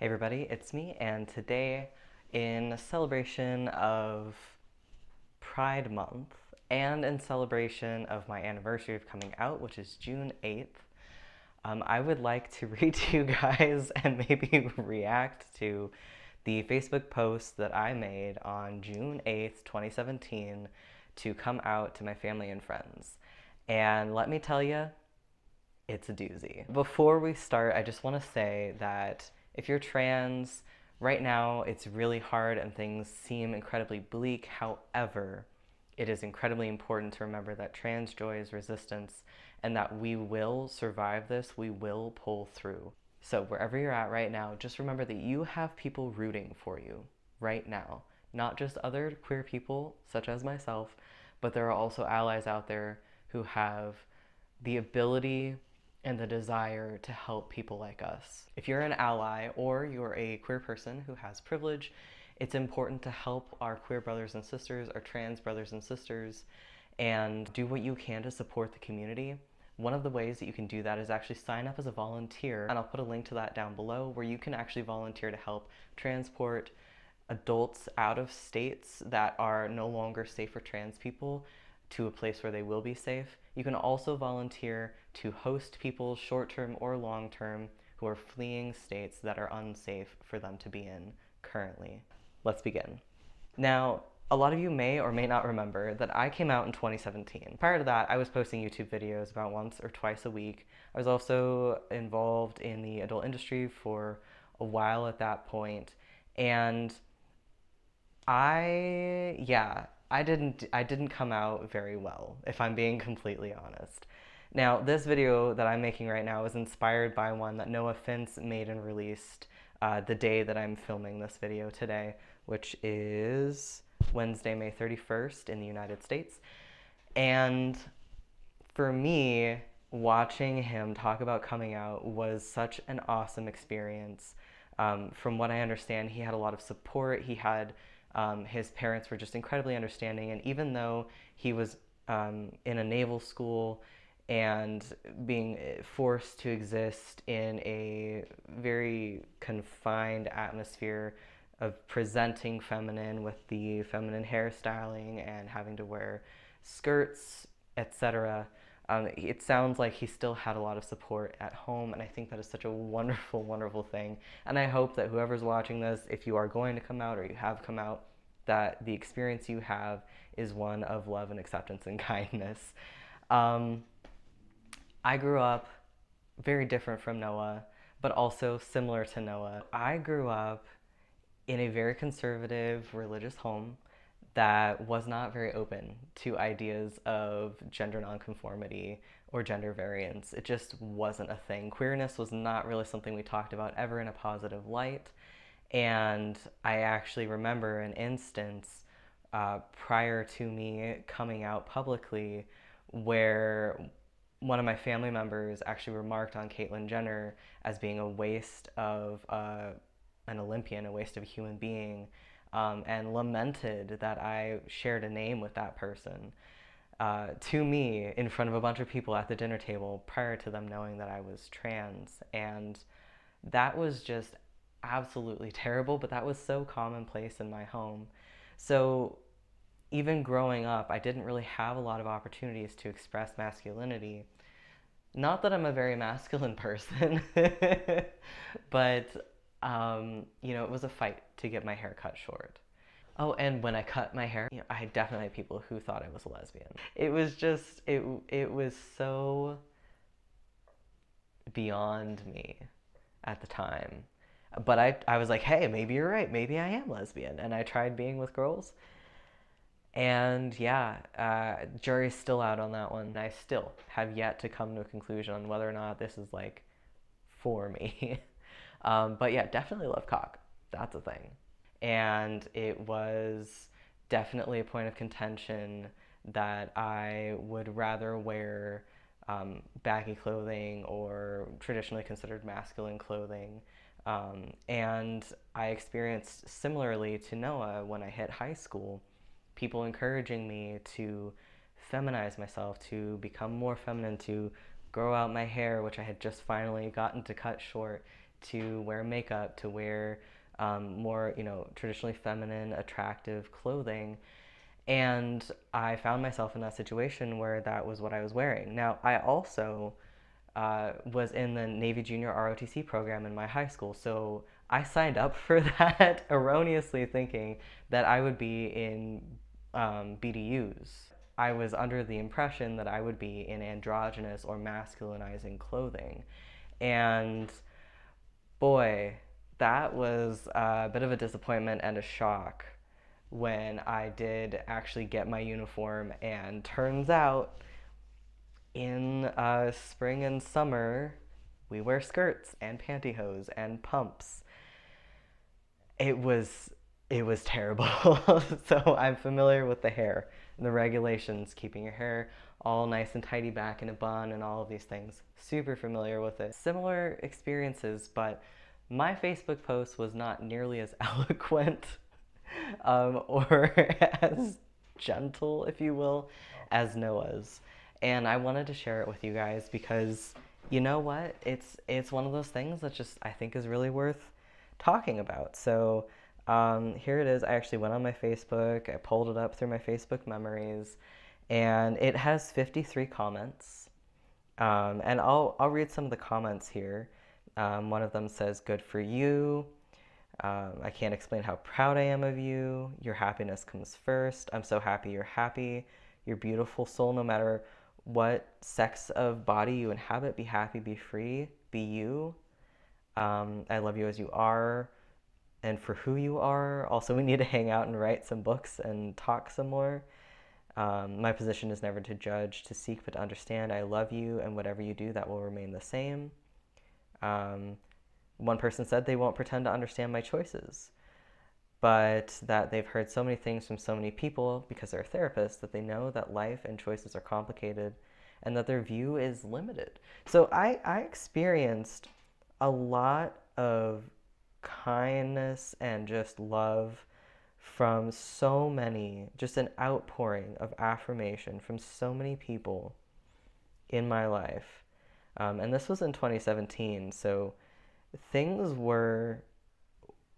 Hey everybody, it's me, and today, in celebration of Pride Month, and in celebration of my anniversary of coming out, which is June 8th, I would like to read to you guys and maybe react to the Facebook post that I made on June 8th, 2017, to come out to my family and friends. And let me tell you, it's a doozy. Before we start, I just want to say that if you're trans, right now it's really hard and things seem incredibly bleak. However, it is incredibly important to remember that trans joy is resistance and that we will survive this, we will pull through. So wherever you're at right now, just remember that you have people rooting for you right now. Not just other queer people, such as myself, but there are also allies out there who have the ability and the desire to help people like us. If you're an ally or you're a queer person who has privilege, it's important to help our queer brothers and sisters, our trans brothers and sisters, and do what you can to support the community. One of the ways that you can do that is actually sign up as a volunteer, and I'll put a link to that down below, where you can actually volunteer to help transport adults out of states that are no longer safe for trans people to a place where they will be safe. You can also volunteer to host people short-term or long-term who are fleeing states that are unsafe for them to be in currently. Let's begin. Now, a lot of you may or may not remember that I came out in 2017. Prior to that, I was posting YouTube videos about once or twice a week. I was also involved in the adult industry for a while at that point, and I didn't come out very well, if I'm being completely honest. Now, this video that I'm making right now is inspired by one that Noah Fintz made and released the day that I'm filming this video today, which is Wednesday, May 31st in the United States. And for me, watching him talk about coming out was such an awesome experience. From what I understand, he had a lot of support. He had his parents were just incredibly understanding, and even though he was in a naval school and being forced to exist in a very confined atmosphere of presenting feminine with the feminine hairstyling and having to wear skirts, etc., it sounds like he still had a lot of support at home, and I think that is such a wonderful, wonderful thing. And I hope that whoever's watching this, if you are going to come out or you have come out, that the experience you have is one of love and acceptance and kindness. I grew up very different from Noah, but also similar to Noah. I grew up in a very conservative religious home that was not very open to ideas of gender nonconformity or gender variance. It just wasn't a thing. Queerness was not really something we talked about ever in a positive light. And I actually remember an instance prior to me coming out publicly where one of my family members actually remarked on Caitlyn Jenner as being a waste of an Olympian, a waste of a human being, and lamented that I shared a name with that person to me in front of a bunch of people at the dinner table prior to them knowing that I was trans. And that was just absolutely terrible, but that was so commonplace in my home. So even growing up, I didn't really have a lot of opportunities to express masculinity. Not that I'm a very masculine person, but you know, it was a fight to get my hair cut short. Oh, and when I cut my hair, you know, I definitely had people who thought I was a lesbian. It was just, it was so beyond me at the time. But I was like, hey, maybe you're right. Maybe I am lesbian. And I tried being with girls. And yeah, jury's still out on that one. I still have yet to come to a conclusion on whether or not this is like for me. But yeah, definitely love cock. That's a thing. And it was definitely a point of contention that I would rather wear baggy clothing or traditionally considered masculine clothing. And I experienced similarly to Noah when I hit high school, people encouraging me to feminize myself, to become more feminine, to grow out my hair, which I had just finally gotten to cut short, to wear makeup, to wear more, traditionally feminine, attractive clothing. And I found myself in that situation where that was what I was wearing. Now, I also was in the Navy Junior ROTC program in my high school, so I signed up for that erroneously thinking that I would be in BDUs. I was under the impression that I would be in androgynous or masculinizing clothing. And boy, that was a bit of a disappointment and a shock when I did actually get my uniform, and turns out in spring and summer, we wear skirts and pantyhose and pumps. It was terrible. So I'm familiar with the hair and the regulations, keeping your hair all nice and tidy back in a bun and all of these things. Super familiar with it. Similar experiences, but my Facebook post was not nearly as eloquent or as gentle, if you will, as Noah's. And I wanted to share it with you guys because, you know what, it's one of those things that just I think is really worth talking about. So here it is. I actually went on my Facebook, I pulled it up through my Facebook memories, and it has 53 comments. And I'll read some of the comments here. One of them says, "Good for you. I can't explain how proud I am of you. Your happiness comes first. I'm so happy you're happy. You're beautiful soul, no matter what sex of body you inhabit. Be happy, be free, be you. I love you as you are and for who you are. Also, we need to hang out and write some books and talk some more. My position is never to judge, to seek, but to understand. I love you, and whatever you do, that will remain the same." One person said they won't pretend to understand my choices, but that they've heard so many things from so many people because they're a therapist that they know that life and choices are complicated and that their view is limited. So I experienced a lot of kindness and just love from so many, just an outpouring of affirmation from so many people in my life. And this was in 2017, so things were,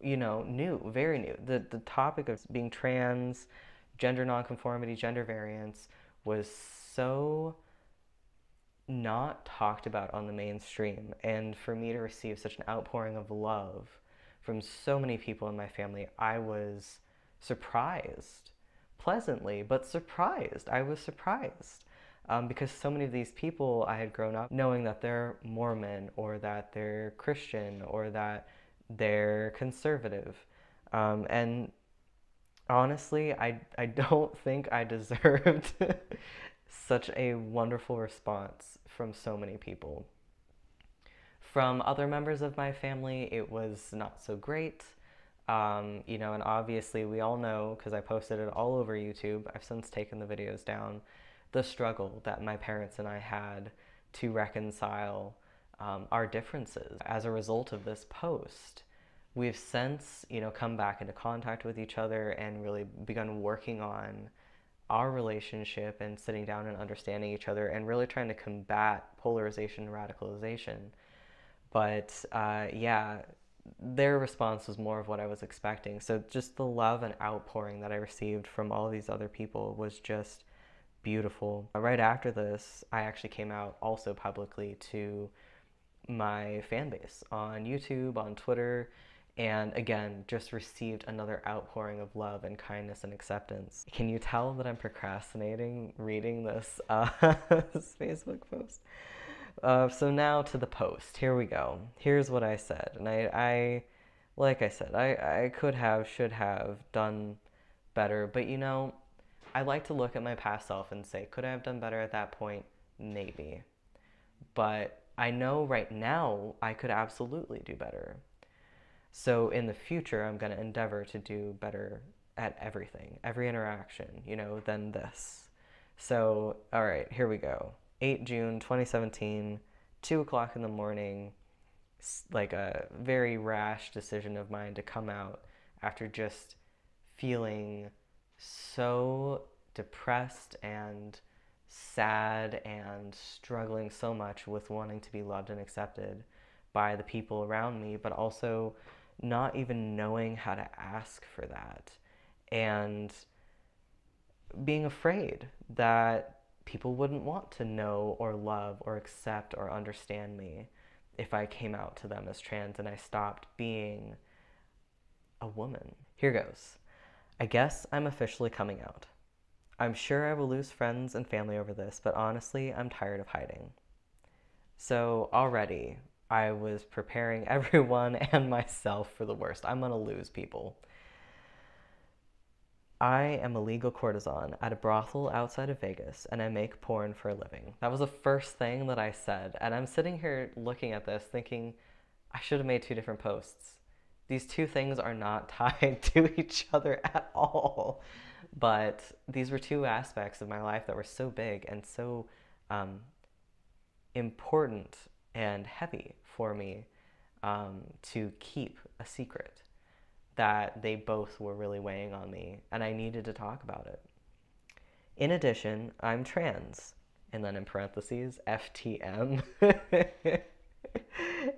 new, very new. The topic of being trans, gender nonconformity, gender variance was so not talked about on the mainstream. And for me to receive such an outpouring of love from so many people in my family, I was surprised, pleasantly, but surprised. I was surprised. Because so many of these people, I had grown up knowing that they're Mormon or that they're Christian or that they're conservative. And honestly, I don't think I deserved such a wonderful response from so many people. From other members of my family, it was not so great. And obviously we all know, because I posted it all over YouTube, I've since taken the videos down, the struggle that my parents and I had to reconcile our differences. As a result of this post, we've since, come back into contact with each other and really begun working on our relationship and sitting down and understanding each other and really trying to combat polarization and radicalization. But yeah, their response was more of what I was expecting. So just the love and outpouring that I received from all these other people was just beautiful. Right after this, I actually came out also publicly to my fan base on YouTube, on Twitter, and again, just received another outpouring of love and kindness and acceptance. Can you tell that I'm procrastinating reading this, this Facebook post? So now to the post. Here we go. Here's what I said. And I like I said, I could have, should have done better, but I like to look at my past self and say, could I have done better at that point? Maybe. But I know right now I could absolutely do better. So in the future, I'm going to endeavor to do better at everything, every interaction, than this. So, all right, here we go. 8 June 2017, 2 o'clock in the morning, like a very rash decision of mine to come out after just feeling so depressed and sad and struggling so much with wanting to be loved and accepted by the people around me, but also not even knowing how to ask for that and being afraid that people wouldn't want to know or love or accept or understand me if I came out to them as trans and I stopped being a woman. Here goes. I guess I'm officially coming out. I'm sure I will lose friends and family over this, but honestly, I'm tired of hiding. So already, I was preparing everyone and myself for the worst. I'm gonna lose people. I am a legal courtesan at a brothel outside of Vegas, and I make porn for a living. That was the first thing that I said, and I'm sitting here looking at this thinking, I should have made two different posts. These two things are not tied to each other at all. But these were two aspects of my life that were so big and so important and heavy for me to keep a secret, that they both were really weighing on me and I needed to talk about it. In addition, I'm trans, and then in parentheses, FTM.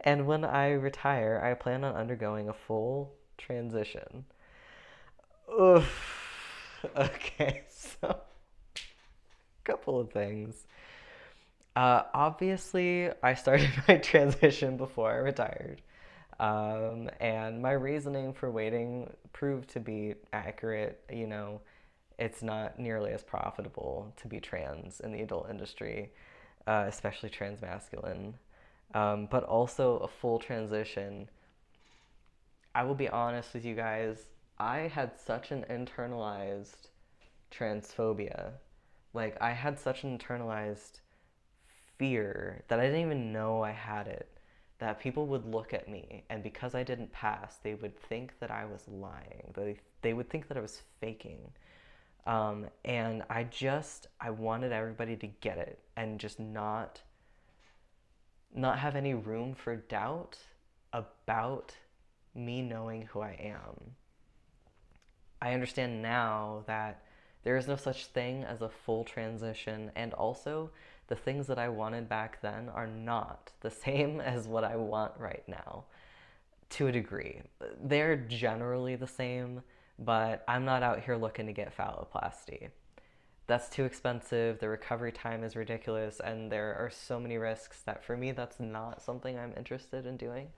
And when I retire, I plan on undergoing a full transition. Oof. Okay, so a couple of things. Obviously, I started my transition before I retired, and my reasoning for waiting proved to be accurate. You know, it's not nearly as profitable to be trans in the adult industry, especially trans masculine, but also a full transition. I will be honest with you guys, I had such an internalized transphobia. Like, I had such an internalized fear that I didn't even know I had it, that people would look at me, and because I didn't pass, they would think that I was lying. They would think that I was faking. And I wanted everybody to get it and just not have any room for doubt about me knowing who I am. I understand now that there is no such thing as a full transition, and also the things that I wanted back then are not the same as what I want right now, to a degree. They're generally the same, but I'm not out here looking to get phalloplasty. That's too expensive, the recovery time is ridiculous, and there are so many risks that for me that's not something I'm interested in doing.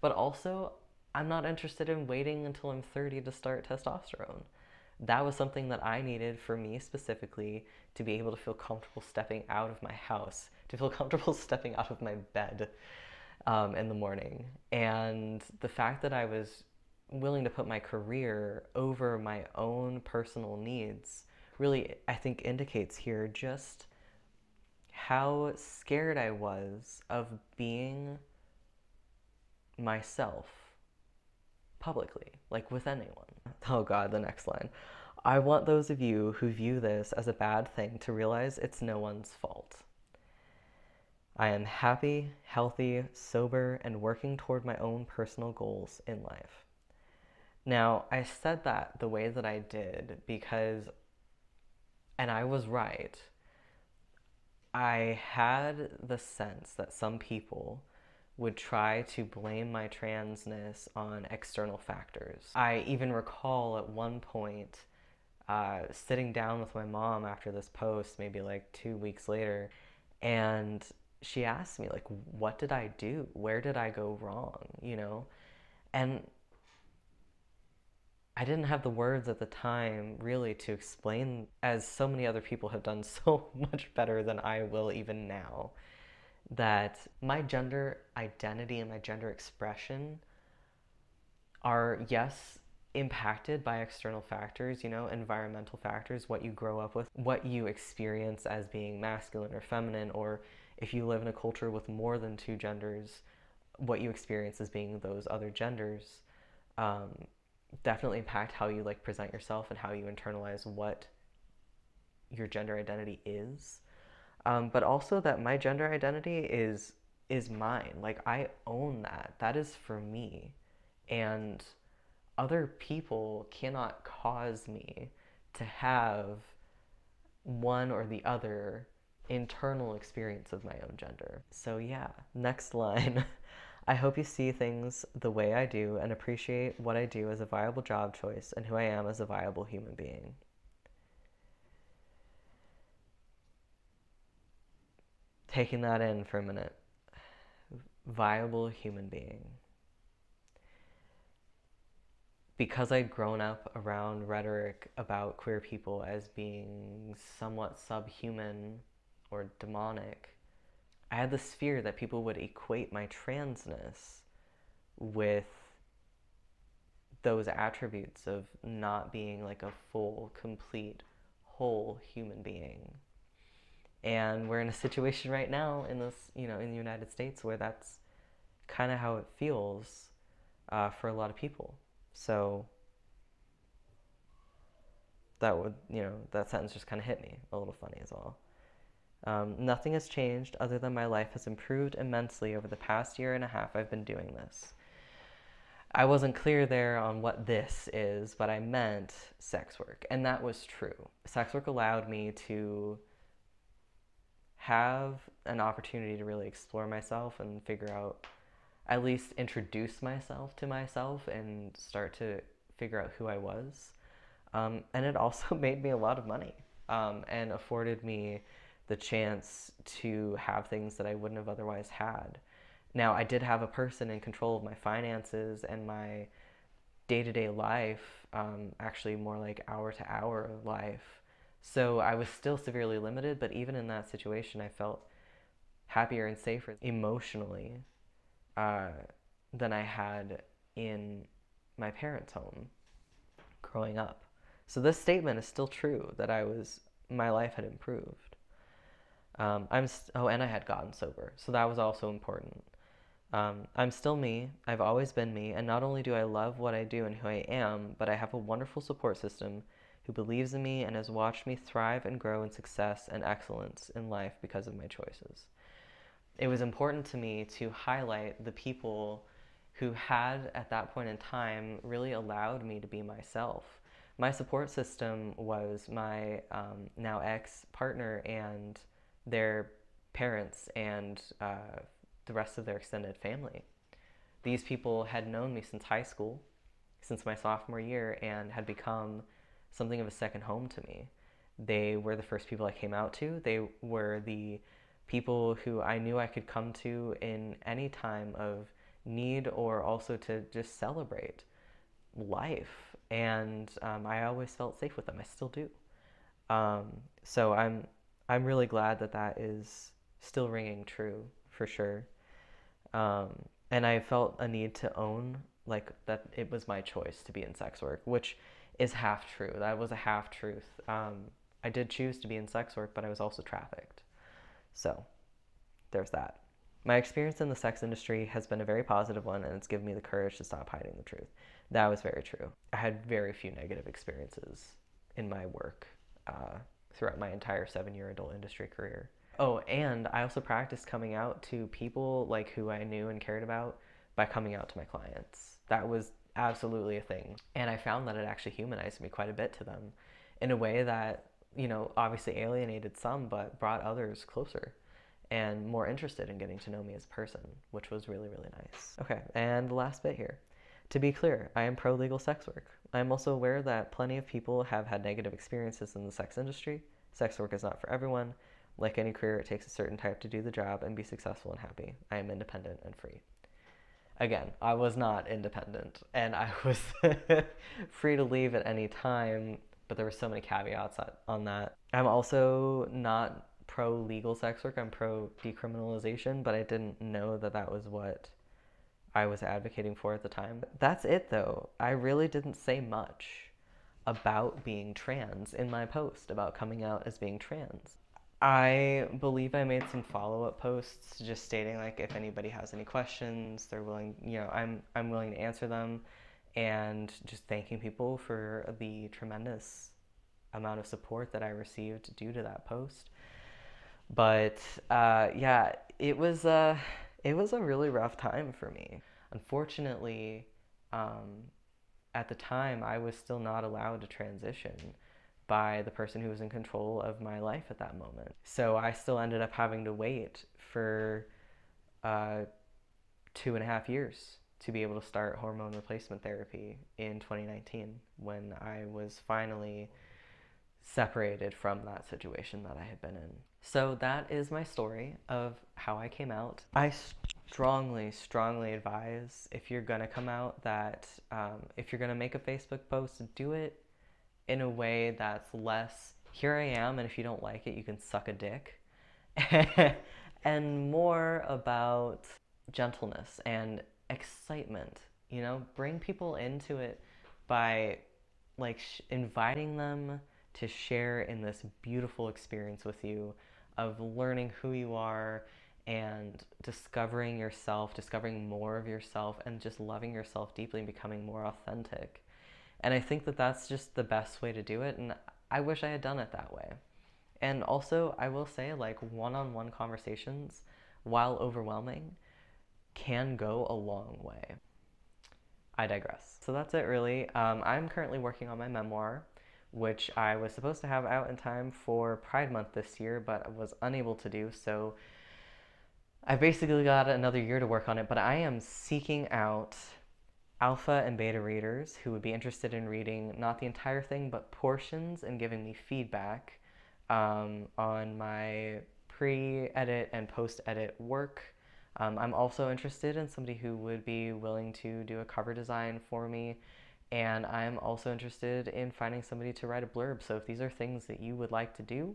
But also, I'm not interested in waiting until I'm 30 to start testosterone. That was something that I needed for me specifically to be able to feel comfortable stepping out of my house, to feel comfortable stepping out of my bed in the morning. And the fact that I was willing to put my career over my own personal needs really, I think, indicates here just how scared I was of being myself. Publicly, like with anyone. Oh God, the next line. I want those of you who view this as a bad thing to realize it's no one's fault. I am happy, healthy, sober, and working toward my own personal goals in life. Now, I said that the way that I did because, and I was right, I had the sense that some people would try to blame my transness on external factors. I even recall at one point sitting down with my mom after this post, maybe like 2 weeks later, and she asked me, like, what did I do? Where did I go wrong, you know? And I didn't have the words at the time really to explain, as so many other people have done so much better than I will even now, that my gender identity and my gender expression are, yes, impacted by external factors, you know, environmental factors, what you grow up with, what you experience as being masculine or feminine, or if you live in a culture with more than two genders, what you experience as being those other genders, definitely impact how you, like, present yourself and how you internalize what your gender identity is. But also that my gender identity is mine. Like, I own that. That is for me. And other people cannot cause me to have one or the other internal experience of my own gender. So yeah, next line. I hope you see things the way I do and appreciate what I do as a viable job choice and who I am as a viable human being. Taking that in for a minute. Viable human being. Because I'd grown up around rhetoric about queer people as being somewhat subhuman or demonic, I had this fear that people would equate my transness with those attributes of not being like a full, complete, whole human being. And we're in a situation right now in this, you know, in the United States where that's kind of how it feels for a lot of people. So that would, you know, that sentence just kind of hit me a little funny as well. Nothing has changed other than my life has improved immensely over the past year and a half I've been doing this. I wasn't clear there on what this is, but I meant sex work, and that was true. Sex work allowed me to have an opportunity to really explore myself and figure out, at least introduce myself to myself and start to figure out who I was. And it also made me a lot of money and afforded me the chance to have things that I wouldn't have otherwise had. Now, I did have a person in control of my finances and my day-to-day life, actually more like hour-to-hour life. So I was still severely limited, but even in that situation, I felt happier and safer emotionally than I had in my parents' home growing up. So this statement is still true, that my life had improved. And I had gotten sober, so that was also important. I'm still me, I've always been me, and not only do I love what I do and who I am, but I have a wonderful support system who believes in me and has watched me thrive and grow in success and excellence in life because of my choices. It was important to me to highlight the people who had, at that point in time, really allowed me to be myself. My support system was my now ex-partner and their parents and the rest of their extended family. These people had known me since high school, since my sophomore year, and had become something of a second home to me. They were the first people I came out to. They were the people who I knew I could come to in any time of need, or also to just celebrate life. And I always felt safe with them. I still do. So I'm really glad that that is still ringing true, for sure. And I felt a need to own, like, that it was my choice to be in sex work, which is half true. That was a half truth. I did choose to be in sex work, but I was also trafficked. So there's that. My experience in the sex industry has been a very positive one, and it's given me the courage to stop hiding the truth. That was very true. I had very few negative experiences in my work throughout my entire 7-year adult industry career. Oh, and I also practiced coming out to people like who I knew and cared about by coming out to my clients. That was absolutely a thing. And I found that it actually humanized me quite a bit to them in a way that, you know, obviously alienated some, but brought others closer and more interested in getting to know me as a person, which was really, really nice. Okay, and the last bit here. To be clear, I am pro-legal sex work. I am also aware that plenty of people have had negative experiences in the sex industry. Sex work is not for everyone. Like any career, it takes a certain type to do the job and be successful and happy. I am independent and free. Again, I was not independent, and I was free to leave at any time, but there were so many caveats on that. I'm also not pro-legal sex work. I'm pro-decriminalization, but I didn't know that that was what I was advocating for at the time. That's it, though. I really didn't say much about being trans in my post, about coming out as being trans. I believe I made some follow-up posts just stating, like, if anybody has any questions, they're willing, you know, I'm willing to answer them, and just thanking people for the tremendous amount of support that I received due to that post. But yeah, it was a really rough time for me. Unfortunately, at the time, I was still not allowed to transition by the person who was in control of my life at that moment. So I still ended up having to wait for 2.5 years to be able to start hormone replacement therapy in 2019 when I was finally separated from that situation that I had been in. So that is my story of how I came out. I strongly, strongly advise if you're gonna come out that if you're gonna make a Facebook post, do it in a way that's less, here I am, and if you don't like it, you can suck a dick. And more about gentleness and excitement, you know? Bring people into it by like inviting them to share in this beautiful experience with you of learning who you are and discovering yourself, discovering more of yourself, and just loving yourself deeply and becoming more authentic. And I think that that's just the best way to do it, and I wish I had done it that way. And also, I will say, like, one-on-one conversations, while overwhelming, can go a long way. I digress. So that's it, really. I'm currently working on my memoir, which I was supposed to have out in time for Pride Month this year, but I was unable to do, so I basically got another year to work on it, but I am seeking out alpha and beta readers who would be interested in reading not the entire thing, but portions, and giving me feedback on my pre-edit and post-edit work. I'm also interested in somebody who would be willing to do a cover design for me, and I'm also interested in finding somebody to write a blurb. So if these are things that you would like to do,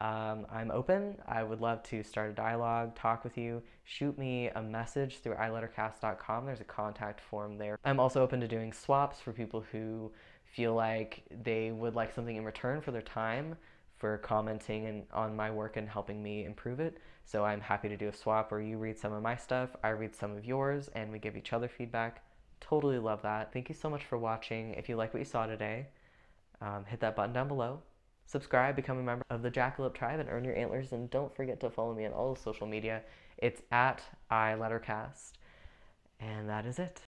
I'm open. I would love to start a dialogue, talk with you. Shoot me a message through iLetterCast.com. There's a contact form there. I'm also open to doing swaps for people who feel like they would like something in return for their time, for commenting and on my work and helping me improve it. So I'm happy to do a swap where you read some of my stuff, I read some of yours, and we give each other feedback. Totally love that. Thank you so much for watching. If you like what you saw today, hit that button down below. Subscribe, become a member of the Jackalope Tribe, and earn your antlers. And don't forget to follow me on all the social media. It's @iLetterCast. And that is it.